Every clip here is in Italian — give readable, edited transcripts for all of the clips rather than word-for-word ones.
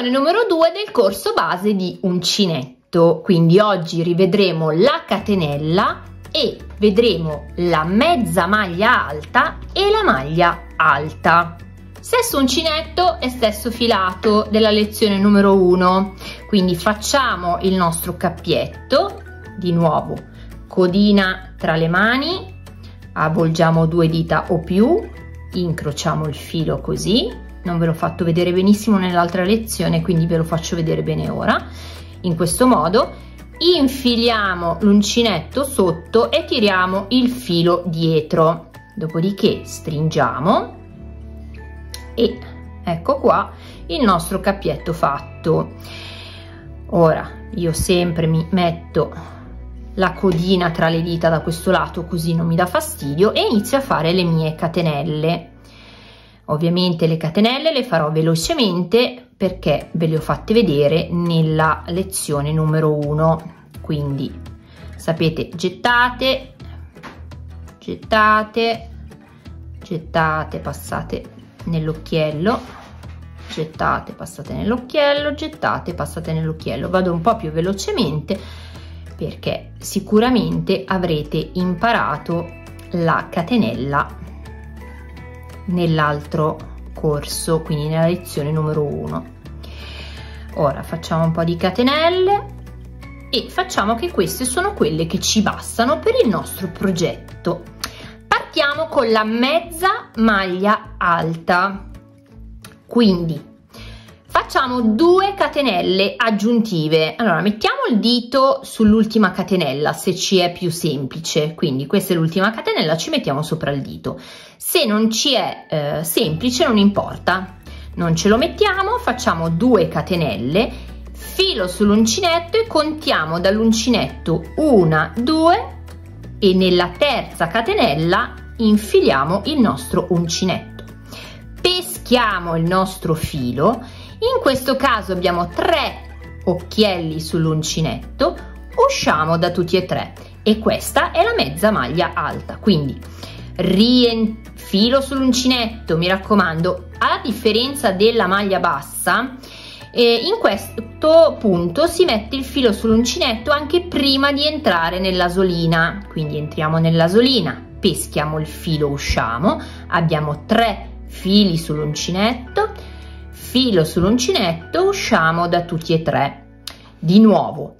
lezione numero 2 del corso base di uncinetto. Quindi oggi rivedremo la catenella e vedremo la mezza maglia alta e la maglia alta. Stesso uncinetto e stesso filato della lezione numero 1. Quindi facciamo il nostro cappietto, di nuovo codina tra le mani, avvolgiamo due dita o più, incrociamo il filo così. Non ve l'ho fatto vedere benissimo nell'altra lezione, quindi ve lo faccio vedere bene ora. In questo modo infiliamo l'uncinetto sotto e tiriamo il filo dietro, dopodiché stringiamo e ecco qua il nostro cappietto fatto. Ora io sempre mi metto la codina tra le dita da questo lato, così non mi dà fastidio, e inizio a fare le mie catenelle. Ovviamente le catenelle le farò velocemente perché ve le ho fatte vedere nella lezione numero 1. Quindi sapete, gettate, gettate, gettate, passate nell'occhiello, gettate, passate nell'occhiello, gettate, passate nell'occhiello. Vado un po' più velocemente perché sicuramente avrete imparato la catenella nell'altro corso, quindi nella lezione numero 1. Ora facciamo un po' di catenelle e facciamo che queste sono quelle che ci bastano per il nostro progetto. Partiamo con la mezza maglia alta, quindi facciamo 2 catenelle aggiuntive. Allora mettiamo il dito sull'ultima catenella se ci è più semplice, quindi questa è l'ultima catenella, ci mettiamo sopra il dito. Se non ci è semplice non importa, non ce lo mettiamo, facciamo 2 catenelle, filo sull'uncinetto e contiamo dall'uncinetto 1, 2 e nella terza catenella infiliamo il nostro uncinetto. Peschiamo il nostro filo. In questo caso abbiamo 3 occhielli sull'uncinetto, usciamo da tutti e 3 e questa è la mezza maglia alta. Quindi filo sull'uncinetto, mi raccomando, a differenza della maglia bassa, in questo punto si mette il filo sull'uncinetto anche prima di entrare nell'asolina. Quindi entriamo nell'asolina, peschiamo il filo, usciamo, abbiamo 3 fili sull'uncinetto, filo sull'uncinetto, usciamo da tutti e 3. Di nuovo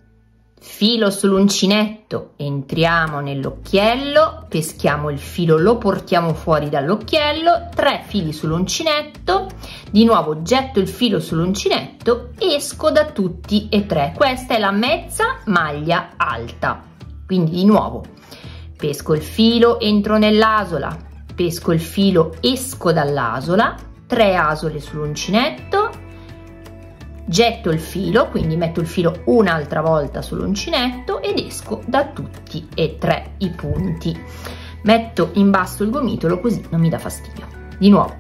filo sull'uncinetto, entriamo nell'occhiello, peschiamo il filo, lo portiamo fuori dall'occhiello, 3 fili sull'uncinetto, di nuovo getto il filo sull'uncinetto, esco da tutti e 3. Questa è la mezza maglia alta. Quindi di nuovo pesco il filo, entro nell'asola, pesco il filo, esco dall'asola, 3 asole sull'uncinetto, getto il filo, quindi metto il filo un'altra volta sull'uncinetto ed esco da tutti e 3 i punti. Metto in basso il gomitolo così non mi dà fastidio. Di nuovo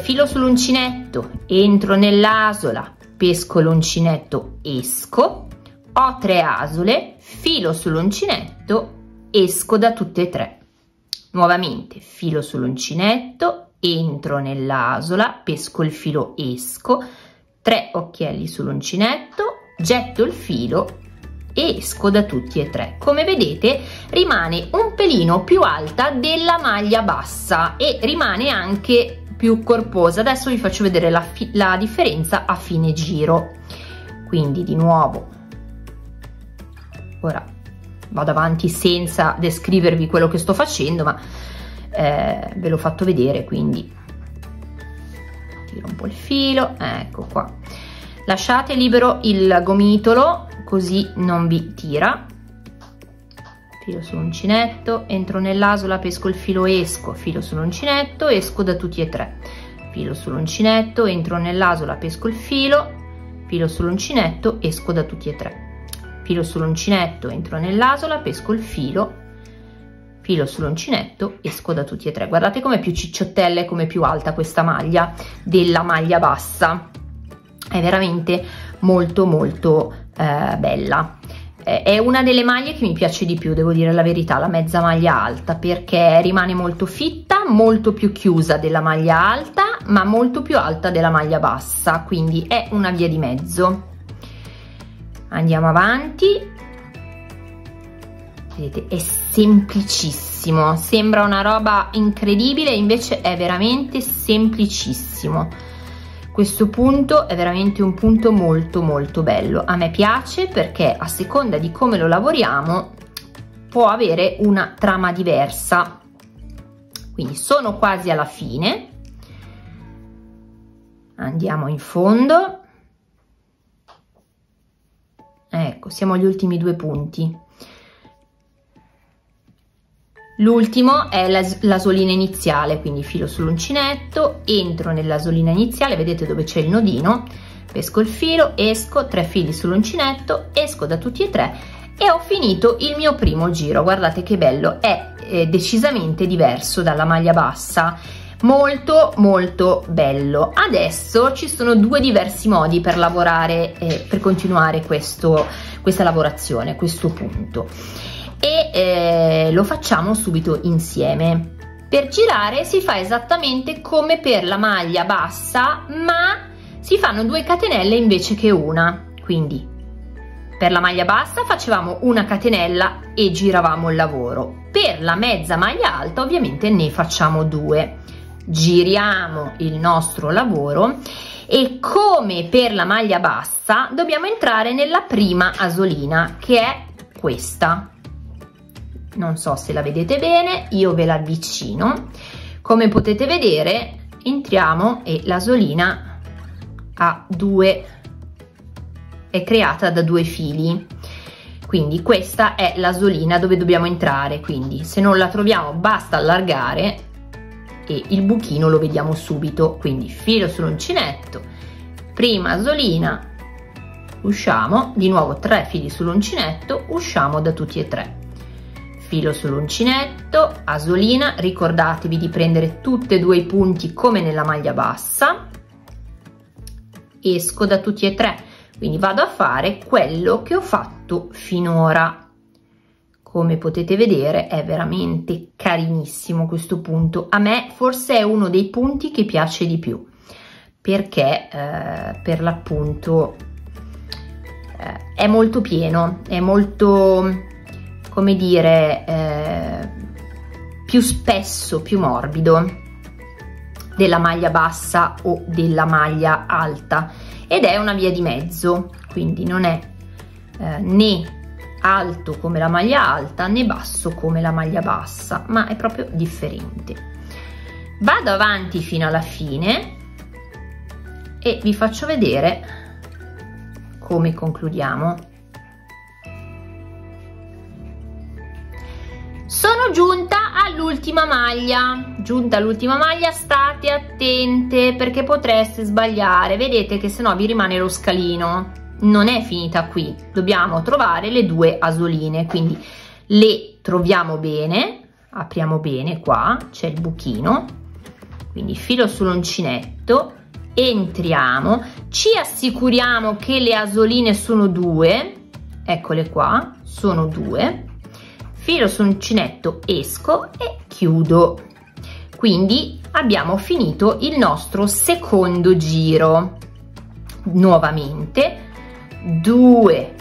filo sull'uncinetto, entro nell'asola, pesco l'uncinetto, esco, ho 3 asole, filo sull'uncinetto, esco da tutte e 3. Nuovamente filo sull'uncinetto, entro nell'asola, pesco il filo, esco, 3 occhielli sull'uncinetto, getto il filo e esco da tutti e 3. Come vedete rimane un pelino più alta della maglia bassa e rimane anche più corposa. Adesso vi faccio vedere la differenza a fine giro. Quindi di nuovo, ora vado avanti senza descrivervi quello che sto facendo, ma ve l'ho fatto vedere, quindi tiro un po' il filo, ecco qua, lasciate libero il gomitolo così non vi tira, filo sull'uncinetto, entro nell'asola, pesco il filo, esco, filo sull'uncinetto, esco da tutti e 3, filo sull'uncinetto, entro nell'asola, pesco il filo, filo sull'uncinetto, esco da tutti e 3, filo sull'uncinetto, entro nell'asola, pesco il filo, filo sull'uncinetto, esco da tutti e 3. Guardate come più cicciottella e come più alta questa maglia della maglia bassa, è veramente molto molto bella. È una delle maglie che mi piace di più, devo dire la verità, la mezza maglia alta, perché rimane molto fitta, molto più chiusa della maglia alta ma molto più alta della maglia bassa, quindi è una via di mezzo. Andiamo avanti. Vedete, è semplicissimo, sembra una roba incredibile, invece è veramente semplicissimo. Questo punto è veramente un punto molto molto bello, a me piace perché a seconda di come lo lavoriamo può avere una trama diversa. Quindi sono quasi alla fine, andiamo in fondo, ecco, siamo agli ultimi due punti. L'ultimo è la solina iniziale, quindi filo sull'uncinetto, entro nella solina iniziale, vedete dove c'è il nodino, pesco il filo, esco, 3 fili sull'uncinetto, esco da tutti e tre e ho finito il mio primo giro. Guardate che bello, è decisamente diverso dalla maglia bassa, molto molto bello. Adesso ci sono due diversi modi per lavorare, per continuare questa lavorazione, questo punto. E lo facciamo subito insieme. Per girare si fa esattamente come per la maglia bassa, ma si fanno 2 catenelle invece che una. Quindi per la maglia bassa facevamo una catenella e giravamo il lavoro, per la mezza maglia alta ovviamente ne facciamo 2, giriamo il nostro lavoro e come per la maglia bassa dobbiamo entrare nella prima asolina, che è questa. Non so se la vedete bene, io ve la avvicino. Come potete vedere, entriamo e l'asolina è creata da 2 fili. Quindi questa è l'asolina dove dobbiamo entrare, quindi se non la troviamo basta allargare e il buchino lo vediamo subito. Quindi filo sull'uncinetto, prima asolina, usciamo, di nuovo 3 fili sull'uncinetto, usciamo da tutti e tre. Filo sull'uncinetto, asolina, ricordatevi di prendere tutti e 2 i punti come nella maglia bassa, esco da tutti e tre, quindi vado a fare quello che ho fatto finora. Come potete vedere è veramente carinissimo questo punto, a me forse è uno dei punti che piace di più, perché per l'appunto è molto pieno, è molto, come dire, più spesso, più morbido della maglia bassa o della maglia alta, ed è una via di mezzo, quindi non è né alto come la maglia alta né basso come la maglia bassa, ma è proprio differente. Vado avanti fino alla fine e vi faccio vedere come concludiamo. Sono giunta all'ultima maglia, state attente perché potreste sbagliare, vedete che sennò vi rimane lo scalino. Non è finita qui, dobbiamo trovare le 2 asoline, quindi le troviamo bene, apriamo bene, qua c'è il buchino, quindi filo sull'uncinetto, entriamo, ci assicuriamo che le asoline sono 2, eccole qua, sono 2, filo sull'uncinetto, esco e chiudo. Quindi abbiamo finito il nostro secondo giro. Nuovamente 2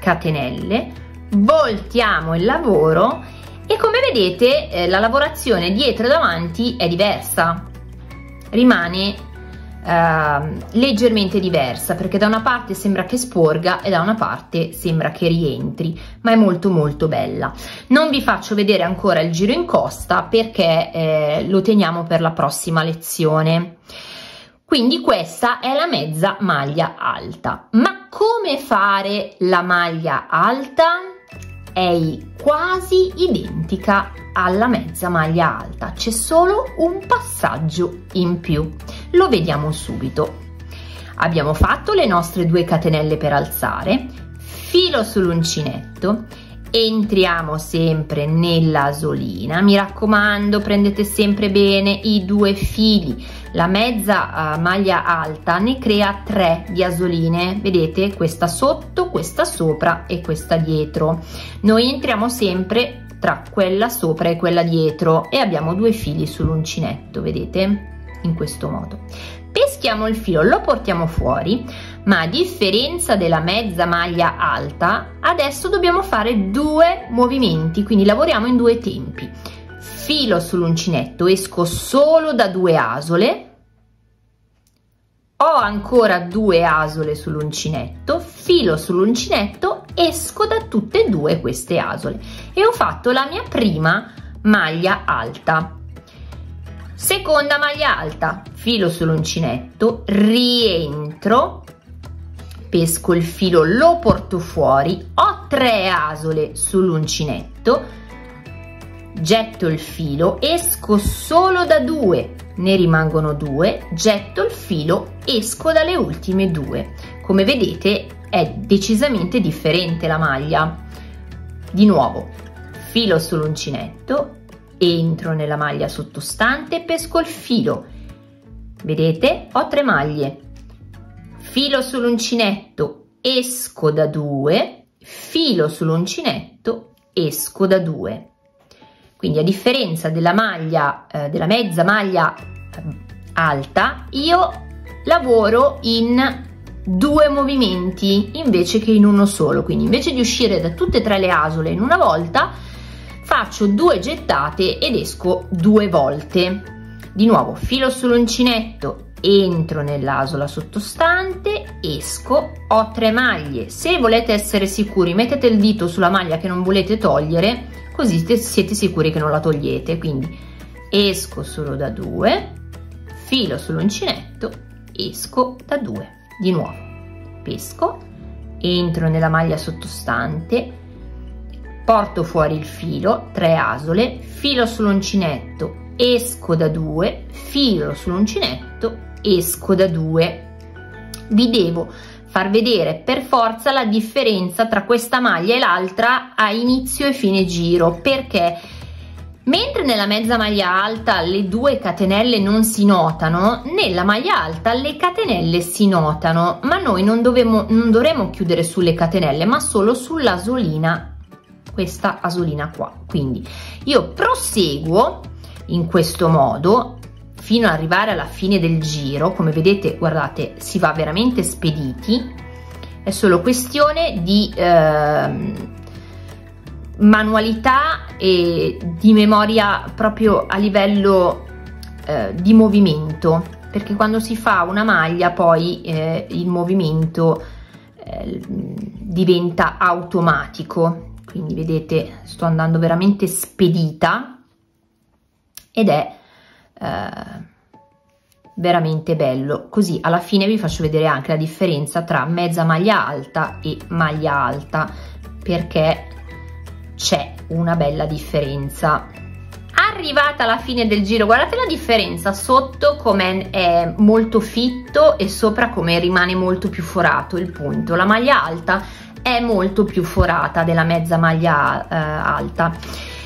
catenelle, voltiamo il lavoro e come vedete la lavorazione dietro e davanti è diversa, rimane leggermente diversa, perché da una parte sembra che sporga e da una parte sembra che rientri, ma è molto molto bella. Non vi faccio vedere ancora il giro in costa perché lo teniamo per la prossima lezione. Quindi questa è la mezza maglia alta. Ma come fare la maglia alta? È quasi identica alla mezza maglia alta, c'è solo un passaggio in più. Lo vediamo subito. Abbiamo fatto le nostre 2 catenelle per alzare, filo sull'uncinetto, entriamo sempre nella asolina, mi raccomando prendete sempre bene i 2 fili, la mezza maglia alta ne crea 3 di asoline, vedete, questa sotto, questa sopra e questa dietro. Noi entriamo sempre tra quella sopra e quella dietro e abbiamo 2 fili sull'uncinetto, vedete? in questo modo. Peschiamo il filo, lo portiamo fuori, ma a differenza della mezza maglia alta, adesso dobbiamo fare due movimenti, quindi lavoriamo in due tempi. Filo sull'uncinetto, esco solo da due asole, ho ancora due asole sull'uncinetto, filo sull'uncinetto, esco da tutte e due queste asole e ho fatto la mia prima maglia alta. Seconda maglia alta, filo sull'uncinetto, rientro, pesco il filo, lo porto fuori, ho tre asole sull'uncinetto, getto il filo, esco solo da due, ne rimangono due, getto il filo, esco dalle ultime due. Come vedete è decisamente differente la maglia. Di nuovo, filo sull'uncinetto, entro nella maglia sottostante, pesco il filo, vedete ho tre maglie, filo sull'uncinetto, esco da due, filo sull'uncinetto, esco da due. Quindi a differenza della maglia della mezza maglia alta, io lavoro in due movimenti invece che in uno solo, quindi invece di uscire da tutte e tre le asole in una volta, faccio due gettate ed esco due volte. Di nuovo, filo sull'uncinetto, entro nell'asola sottostante, esco, ho tre maglie. Se volete essere sicuri, mettete il dito sulla maglia che non volete togliere, così siete sicuri che non la togliete. Quindi esco solo da due, filo sull'uncinetto, esco da due. Di nuovo, pesco, entro nella maglia sottostante, porto fuori il filo, tre asole, filo sull'uncinetto, esco da due, filo sull'uncinetto, esco da due. Vi devo far vedere per forza la differenza tra questa maglia e l'altra a inizio e fine giro, perché mentre nella mezza maglia alta le due catenelle non si notano, nella maglia alta le catenelle si notano, ma noi non dovremo chiudere sulle catenelle, ma solo sull'asolina, questa asolina qua. Quindi io proseguo in questo modo fino ad arrivare alla fine del giro. Come vedete, guardate, si va veramente spediti, è solo questione di manualità e di memoria proprio a livello di movimento, perché quando si fa una maglia poi il movimento diventa automatico. Quindi vedete, sto andando veramente spedita ed è veramente bello. Così alla fine vi faccio vedere anche la differenza tra mezza maglia alta e maglia alta, perché c'è una bella differenza. Arrivata alla fine del giro, guardate la differenza, sotto come è molto fitto e sopra come rimane molto più forato il punto. La maglia alta è molto più forata della mezza maglia alta.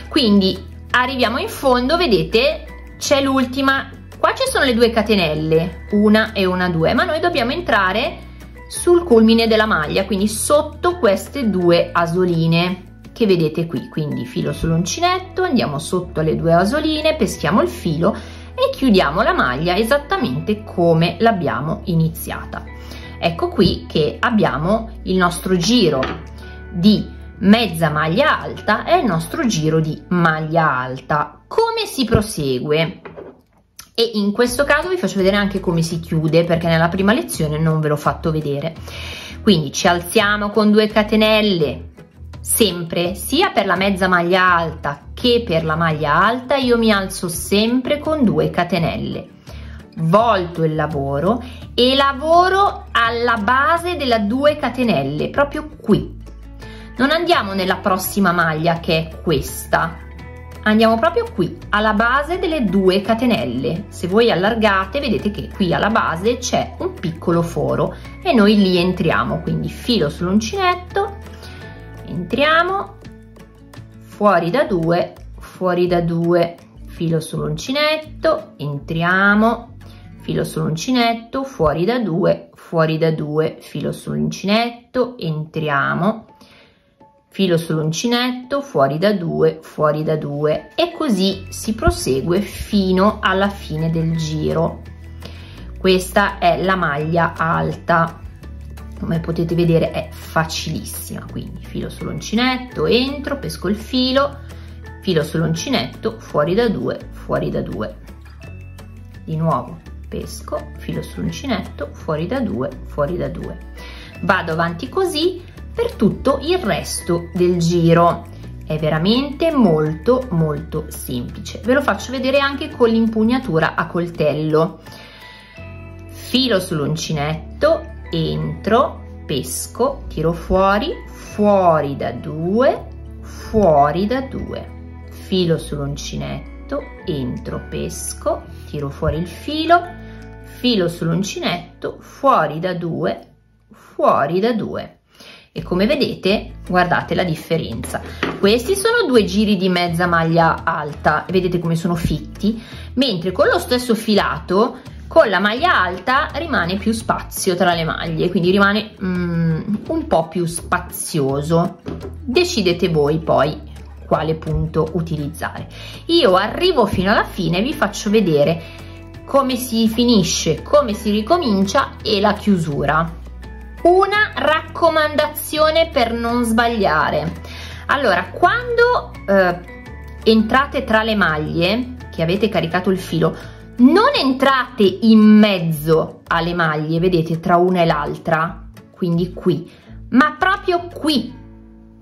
Quindi arriviamo in fondo, vedete c'è l'ultima, qua ci sono le due catenelle, una e una due, ma noi dobbiamo entrare sul culmine della maglia, quindi sotto queste due asoline che vedete qui. Quindi filo sull'uncinetto, andiamo sotto le due asoline, peschiamo il filo e chiudiamo la maglia esattamente come l'abbiamo iniziata. Ecco qui che abbiamo il nostro giro di mezza maglia alta e il nostro giro di maglia alta. Come si prosegue? E in questo caso vi faccio vedere anche come si chiude, perché nella prima lezione non ve l'ho fatto vedere. Quindi ci alziamo con due catenelle, sempre, sia per la mezza maglia alta che per la maglia alta io mi alzo sempre con due catenelle, volto il lavoro e lavoro alla base della 2 catenelle, proprio qui. Non andiamo nella prossima maglia che è questa, andiamo proprio qui alla base delle 2 catenelle. Se voi allargate vedete che qui alla base c'è un piccolo foro e noi lì entriamo. Quindi filo sull'uncinetto, entriamo, fuori da 2, fuori da 2, filo sull'uncinetto, entriamo, filo sull'uncinetto, fuori da 2, fuori da 2, filo sull'uncinetto, entriamo, filo sull'uncinetto, fuori da 2 e così si prosegue fino alla fine del giro. Questa è la maglia alta, come potete vedere è facilissima, quindi filo sull'uncinetto, entro, pesco il filo, filo sull'uncinetto, fuori da 2, di nuovo pesco, filo sull'uncinetto, fuori da 2. Vado avanti così per tutto il resto del giro. È veramente molto molto semplice. Ve lo faccio vedere anche con l'impugnatura a coltello. Filo sull'uncinetto, entro, pesco, tiro fuori, fuori da 2, fuori da 2. Filo sull'uncinetto, entro, pesco, tiro fuori il filo, filo sull'uncinetto, fuori da 2, fuori da 2. E come vedete, guardate la differenza. Questi sono due giri di mezza maglia alta, vedete come sono fitti, mentre con lo stesso filato, con la maglia alta rimane più spazio tra le maglie, quindi rimane un po' più spazioso. Decidete voi poi quale punto utilizzare. Io arrivo fino alla fine, vi faccio vedere come si finisce, come si ricomincia e la chiusura. Una raccomandazione per non sbagliare: allora, quando entrate tra le maglie che avete caricato il filo, non entrate in mezzo alle maglie, vedete, tra una e l'altra, quindi qui, ma proprio qui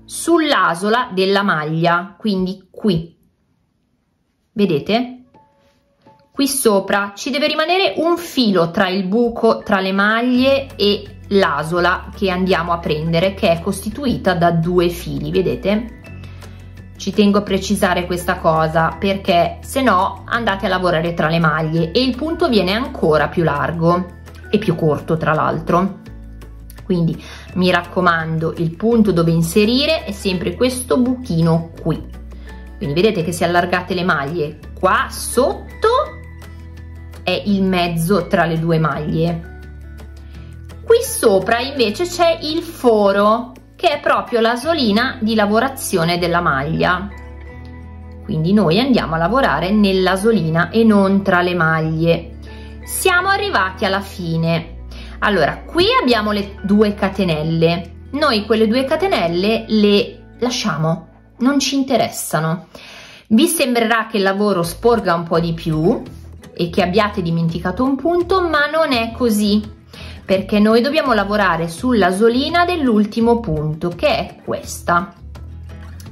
sull'asola della maglia, quindi qui, vedete? Qui sopra ci deve rimanere un filo tra il buco tra le maglie e l'asola che andiamo a prendere, che è costituita da due fili, vedete? Ci tengo a precisare questa cosa perché se no andate a lavorare tra le maglie e il punto viene ancora più largo e più corto, tra l'altro. Quindi mi raccomando, il punto dove inserire è sempre questo buchino qui. Quindi vedete che se allargate le maglie qua sotto è il mezzo tra le due maglie. Qui sopra invece c'è il foro, che è proprio l'asolina di lavorazione della maglia. Quindi noi andiamo a lavorare nell'asolina e non tra le maglie. Siamo arrivati alla fine. Allora, qui abbiamo le due catenelle, noi quelle due catenelle le lasciamo, non ci interessano. Vi sembrerà che il lavoro sporga un po' di più e che abbiate dimenticato un punto, ma non è così, perché noi dobbiamo lavorare sull'asolina dell'ultimo punto, che è questa.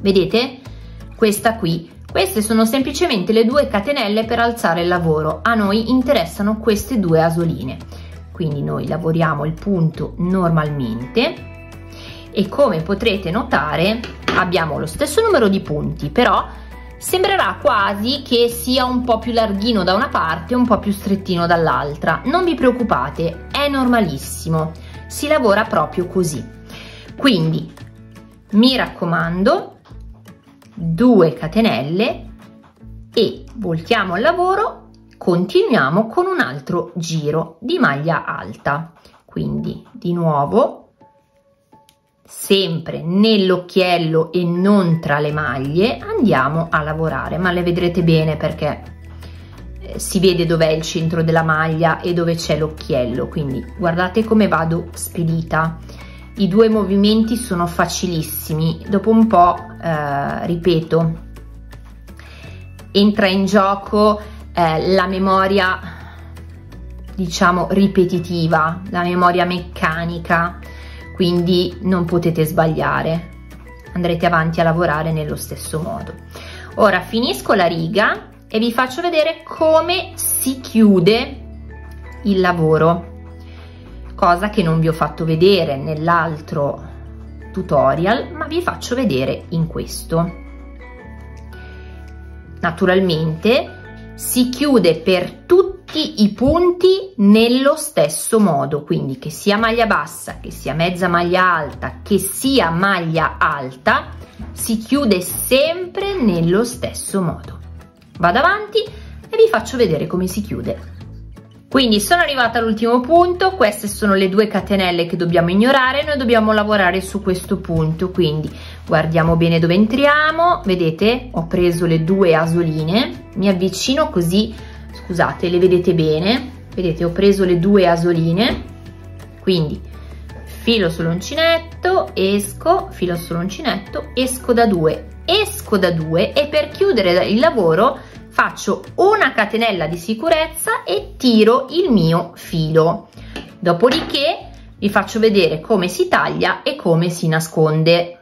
Vedete? Questa qui. Queste sono semplicemente le due catenelle per alzare il lavoro, a noi interessano queste due asoline. Quindi noi lavoriamo il punto normalmente e, come potrete notare, abbiamo lo stesso numero di punti, però sembrerà quasi che sia un po' più larghino da una parte e un po' più strettino dall'altra. Non vi preoccupate, è normalissimo, si lavora proprio così. Quindi mi raccomando, 2 catenelle e voltiamo il lavoro. Continuiamo con un altro giro di maglia alta, quindi di nuovo sempre nell'occhiello e non tra le maglie andiamo a lavorare, ma le vedrete bene perché si vede dov'è il centro della maglia e dove c'è l'occhiello, quindi guardate come vado spedita. I due movimenti sono facilissimi, dopo un po', ripeto, entra in gioco la memoria, diciamo, ripetitiva, la memoria meccanica, quindi non potete sbagliare, andrete avanti a lavorare nello stesso modo. Ora finisco la riga e vi faccio vedere come si chiude il lavoro, cosa che non vi ho fatto vedere nell'altro tutorial, ma vi faccio vedere in questo. Naturalmente si chiude per tutti i punti nello stesso modo, quindi che sia maglia bassa, che sia mezza maglia alta, che sia maglia alta, si chiude sempre nello stesso modo. Vado avanti e vi faccio vedere come si chiude. Quindi sono arrivata all'ultimo punto, queste sono le due catenelle che dobbiamo ignorare, noi dobbiamo lavorare su questo punto, quindi Guardiamo bene dove entriamo, vedete, ho preso le due asoline, mi avvicino così, scusate, le vedete bene, vedete, ho preso le due asoline, quindi filo sull'uncinetto, esco, filo sull'uncinetto, esco da due e per chiudere il lavoro faccio una catenella di sicurezza e tiro il mio filo. Dopodiché vi faccio vedere come si taglia e come si nasconde.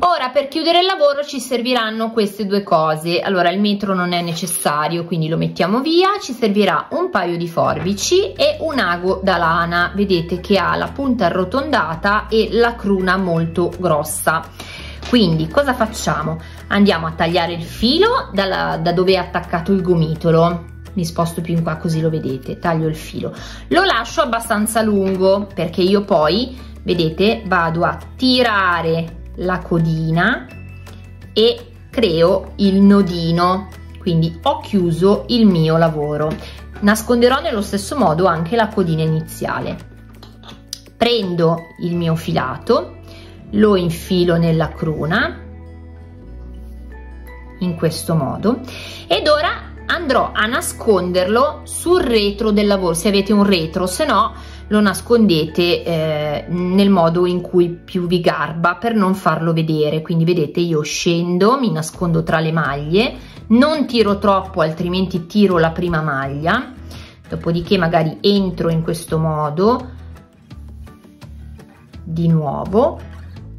Ora per chiudere il lavoro ci serviranno queste due cose. Allora il metro non è necessario, quindi lo mettiamo via. Ci servirà un paio di forbici e un ago da lana. Vedete che ha la punta arrotondata e la cruna molto grossa. Quindi cosa facciamo? Andiamo a tagliare il filo da dove è attaccato il gomitolo. Mi sposto più in qua così lo vedete, taglio il filo. Lo lascio abbastanza lungo perché io poi, vedete, vado a tirare la codina e creo il nodino, quindi ho chiuso il mio lavoro. Nasconderò nello stesso modo anche la codina iniziale. Prendo il mio filato, lo infilo nella cruna in questo modo ed ora andrò a nasconderlo sul retro del lavoro, se avete un retro, se no lo nascondete nel modo in cui più vi garba per non farlo vedere. Quindi vedete, io scendo, mi nascondo tra le maglie, non tiro troppo altrimenti tiro la prima maglia, dopodiché magari entro in questo modo di nuovo,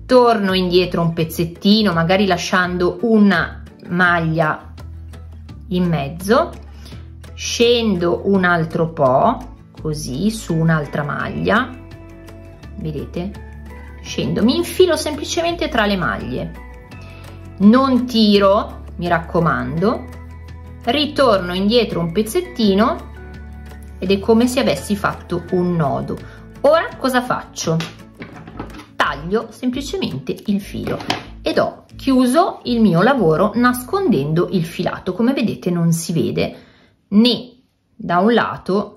torno indietro un pezzettino magari lasciando una maglia in mezzo, scendo un altro po' così su un'altra maglia, vedete, scendo, mi infilo semplicemente tra le maglie, non tiro, mi raccomando, ritorno indietro un pezzettino ed è come se avessi fatto un nodo. Ora cosa faccio? Taglio semplicemente il filo ed ho chiuso il mio lavoro nascondendo il filato. Come vedete non si vede né da un lato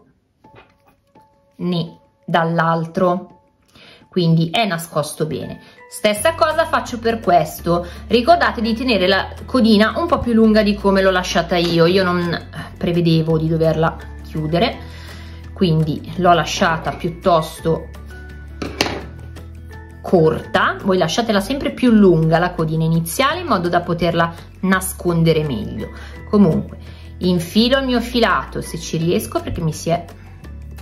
né dall'altro, quindi è nascosto bene. Stessa cosa faccio per questo, ricordate di tenere la codina un po' più lunga di come l'ho lasciata io non prevedevo di doverla chiudere, quindi l'ho lasciata piuttosto corta, voi lasciatela sempre più lunga la codina iniziale in modo da poterla nascondere meglio. Comunque infilo il mio filato se ci riesco perché mi si è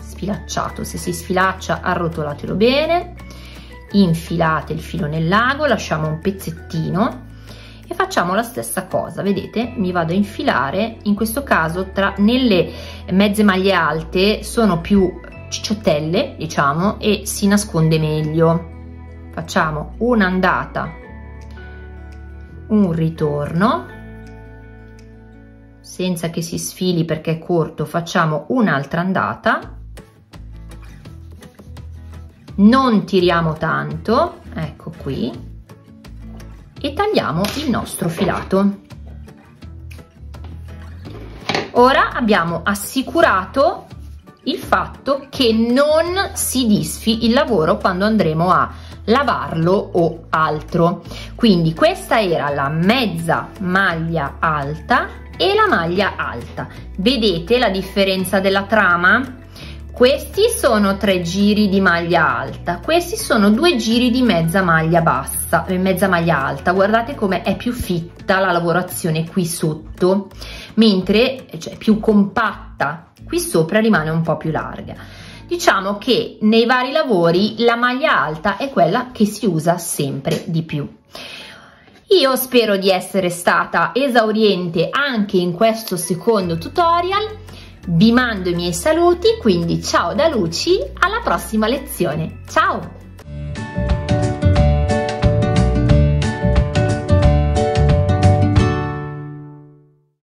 sfilacciato, se si sfilaccia arrotolatelo bene, infilate il filo nell'ago, lasciamo un pezzettino e facciamo la stessa cosa, vedete, mi vado a infilare, in questo caso nelle mezze maglie alte sono più cicciottelle diciamo e si nasconde meglio. Facciamo un'andata, un ritorno, senza che si sfili perché è corto, facciamo un'altra andata, non tiriamo tanto, ecco qui, e tagliamo il nostro filato. Ora abbiamo assicurato il fatto che non si disfi il lavoro quando andremo a lavarlo o altro. Quindi questa era la mezza maglia alta e la maglia alta. Vedete la differenza della trama? Questi sono 3 giri di maglia alta, questi sono 2 giri di mezza maglia bassa, mezza maglia alta. Guardate come è più fitta la lavorazione qui sotto, mentre cioè più compatta, qui sopra rimane un po' più larga. Diciamo che nei vari lavori la maglia alta è quella che si usa sempre di più. Io spero di essere stata esauriente anche in questo secondo tutorial. Vi mando i miei saluti, quindi ciao da Luci, alla prossima lezione, ciao!